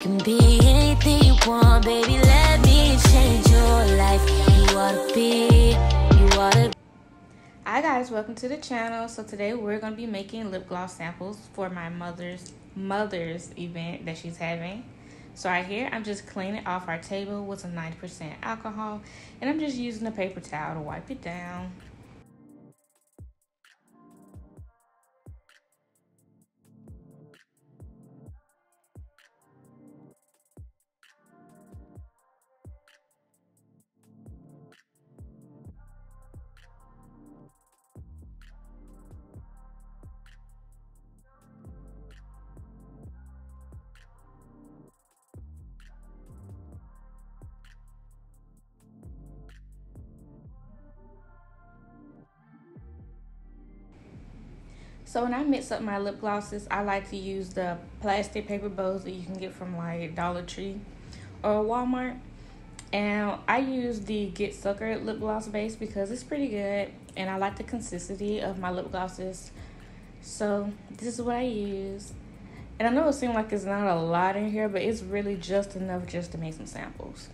Can be anything you want, baby, let me change your life. You ought to. Hi guys, welcome to the channel. So today we're going to be making lip gloss samples for my mother's event that she's having. So right here, I'm just cleaning off our table with some 90% alcohol, and I'm just using a paper towel to wipe it down. So when I mix up my lip glosses, I like to use the plastic paper bows that you can get from like Dollar Tree or Walmart. And I use the Get Sucker lip gloss base because it's pretty good and I like the consistency of my lip glosses. So this is what I use. And I know it seems like it's not a lot in here, but it's really just enough just to make some samples.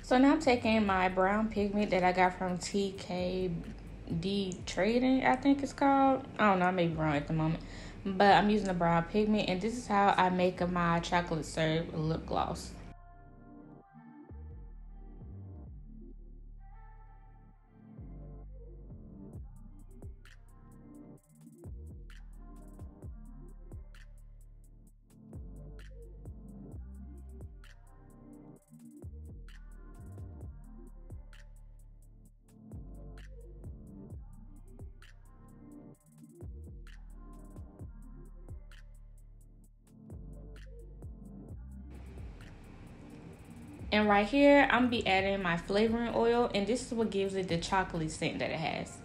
So now I'm taking my brown pigment that I got from TKD Trading, I think it's called. I don't know, I may be wrong at the moment. But I'm using the brown pigment, and this is how I make my chocolate syrup lip gloss. And right here, I'm be adding my flavoring oil, and this is what gives it the chocolate scent that it has.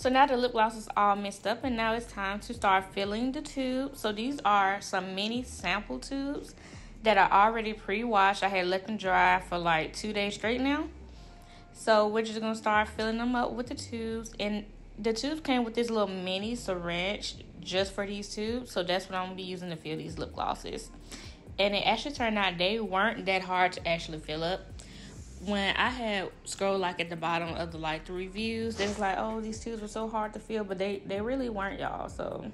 So now the lip gloss is all mixed up, and now it's time to start filling the tube. So these are some mini sample tubes that are already pre-washed. I had let them dry for like 2 days straight now. So we're just gonna start filling them up with the tubes. And the tubes came with this little mini syringe just for these tubes. So that's what I'm gonna be using to fill these lip glosses. And it actually turned out they weren't that hard to actually fill up. When I had scrolled like at the bottom of the like the reviews, they was like, oh, these tubes were so hard to fill, but they really weren't, y'all. So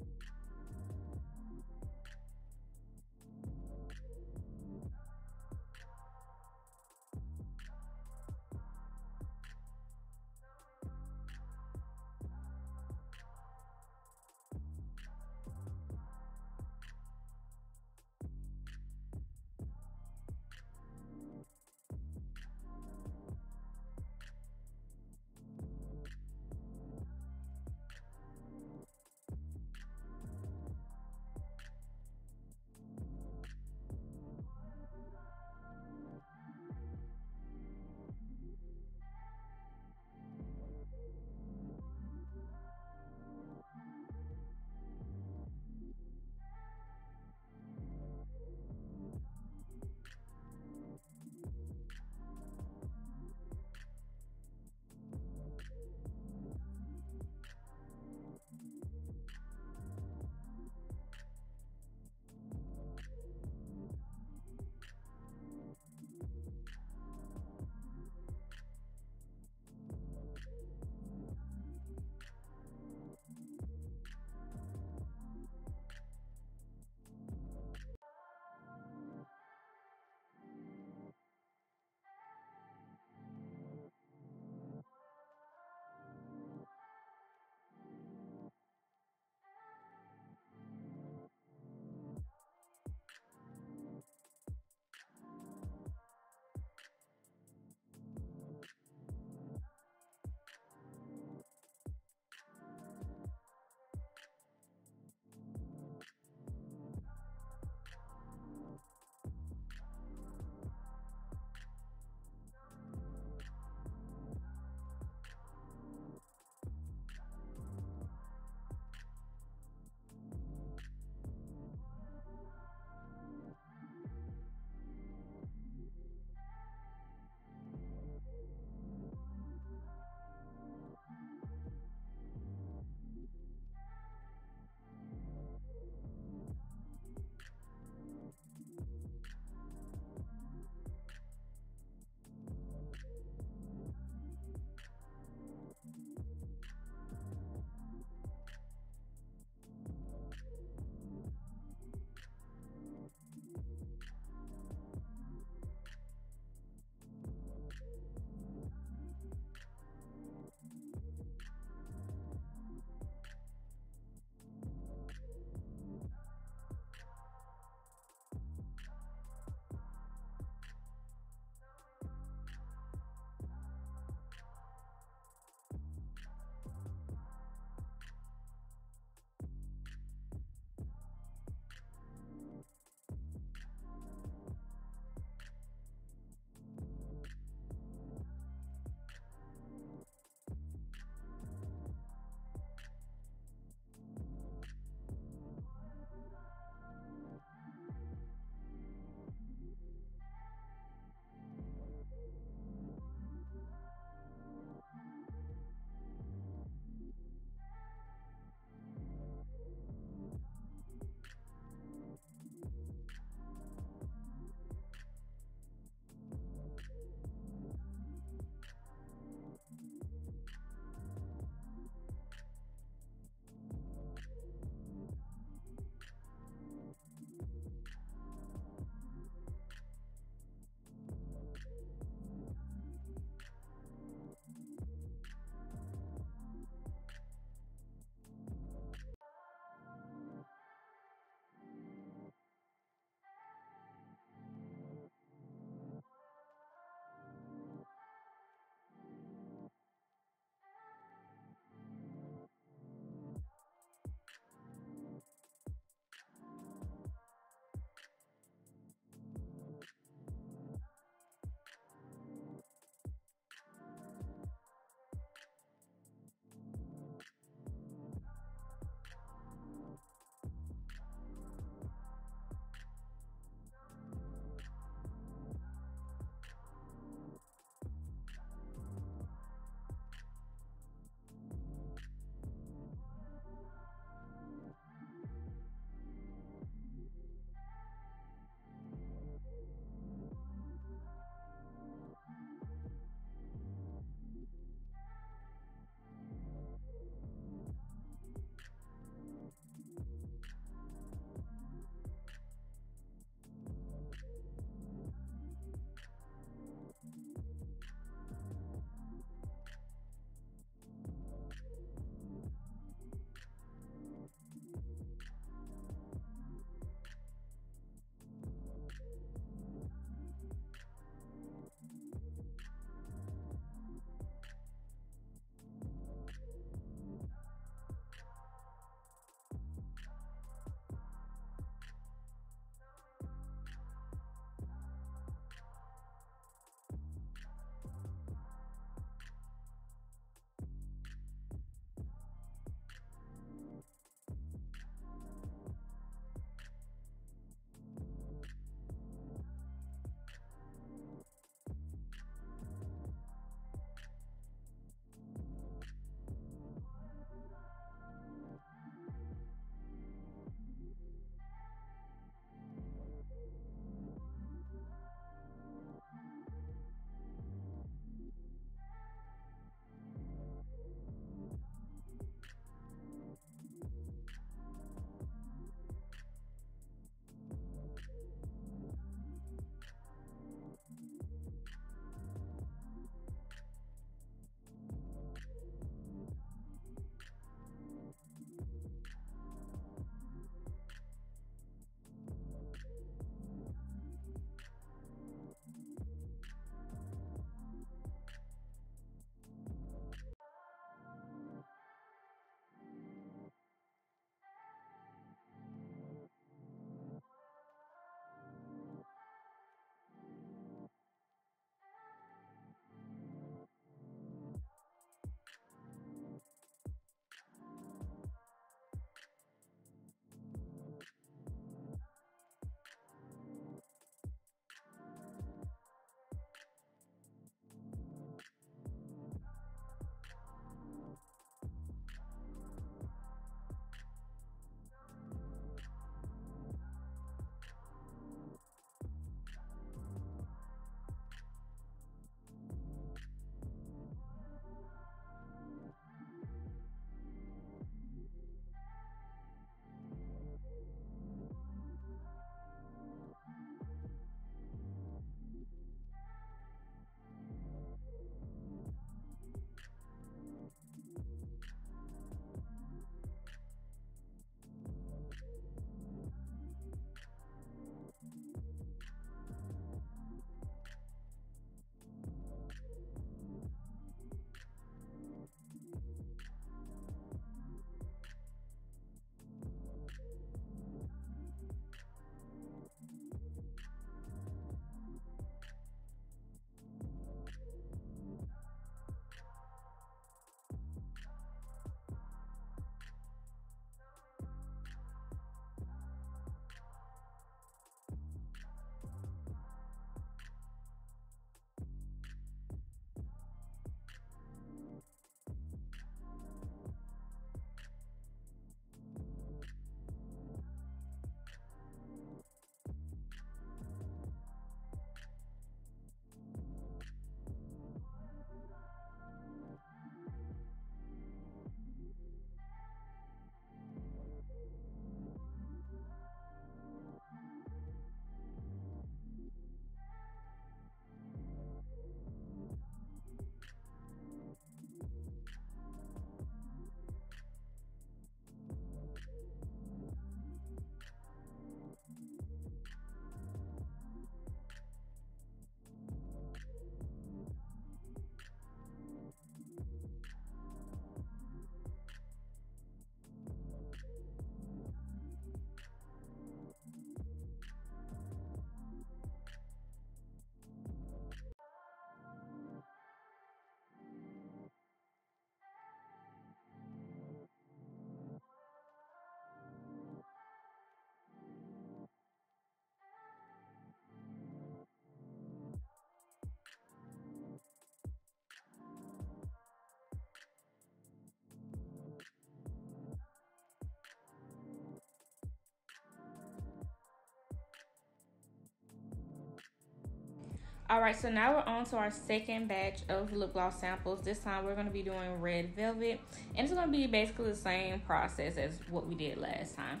All right, so now we're on to our second batch of lip gloss samples. This time we're going to be doing Red Velvet, and it's going to be basically the same process as what we did last time.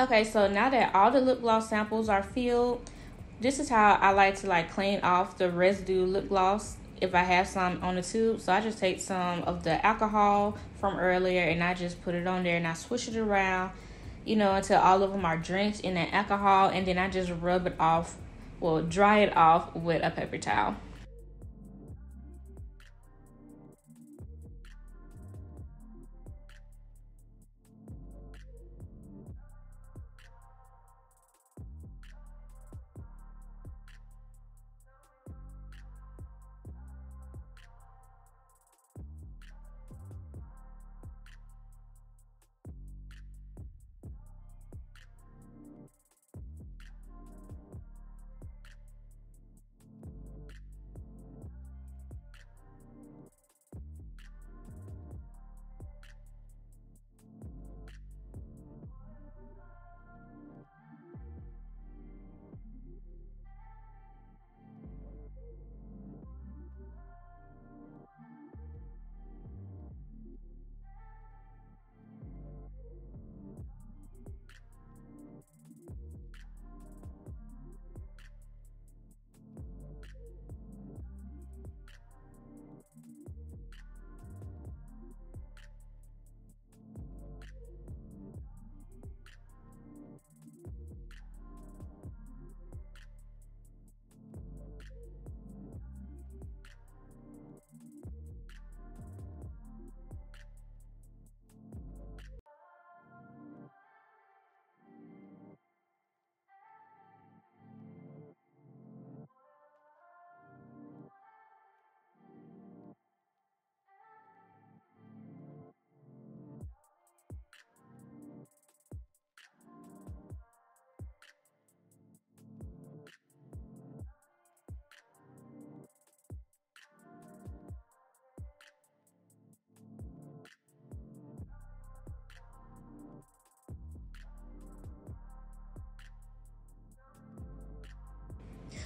Okay, so now that all the lip gloss samples are filled, this is how I like to like clean off the residue lip gloss if I have some on the tube. So I just take some of the alcohol from earlier and I just put it on there and I swish it around, you know, until all of them are drenched in that alcohol, and then I just rub it off, well, dry it off with a paper towel.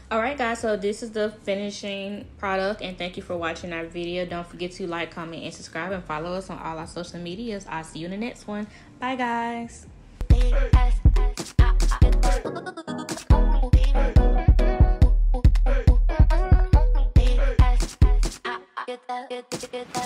Alright guys, so this is the finishing product, and thank you for watching our video. Don't forget to like, comment, and subscribe, and follow us on all our social medias. I'll see you in the next one. Bye guys. Hey.